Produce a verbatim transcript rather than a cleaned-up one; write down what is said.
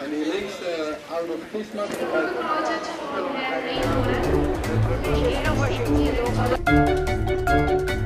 En hier links de oude vismarkt. Een hele